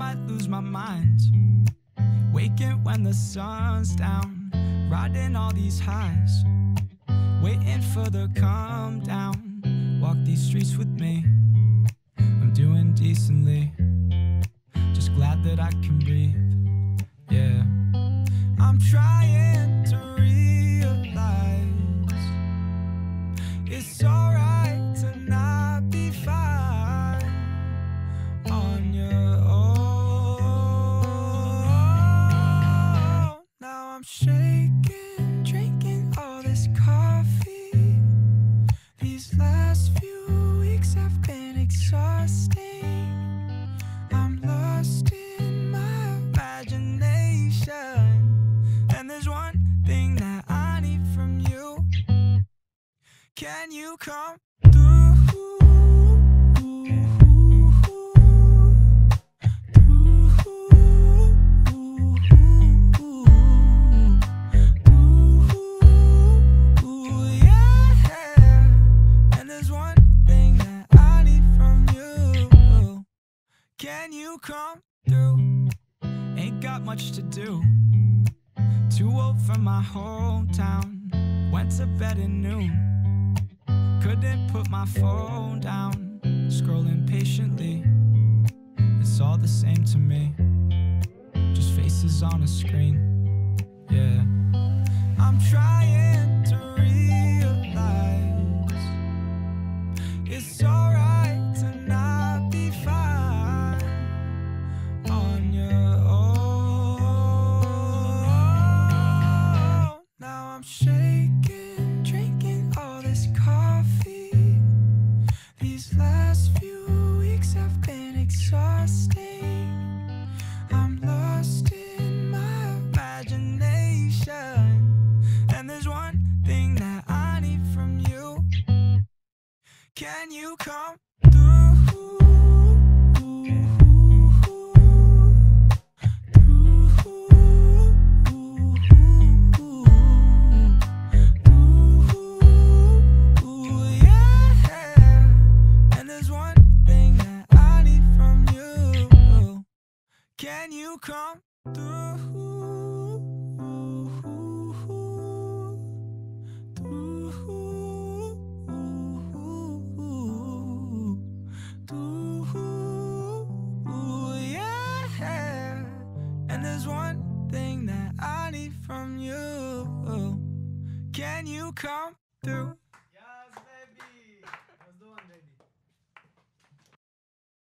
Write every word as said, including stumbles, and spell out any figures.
might lose my mind. Waking when the sun's down, riding all these highs, waiting for the calm down. Walk these streets with me, I'm doing decently, just glad that I can breathe. Yeah, I'm trying to realize it's alright to not be fine on your own. Now I'm shaking, drinking all this coffee. These last few weeks have been exhausting. I'm lost in my imagination. And there's one thing that I need from you. Can you come through? Can you come through? Ain't got much to do. Too old for my hometown. Went to bed at noon. Couldn't put my phone down. Scrolling patiently. It's all the same to me. Just faces on a screen. Yeah. I'm trying to realize it's alright to not be fine. I'm shaking, drinking all this coffee. These last few weeks have been exhausting. I'm lost in my imagination. And there's one thing that I need from you. Can you come through? Can you come through, through, through, yeah. And there's one thing that I need from you. Can you come through?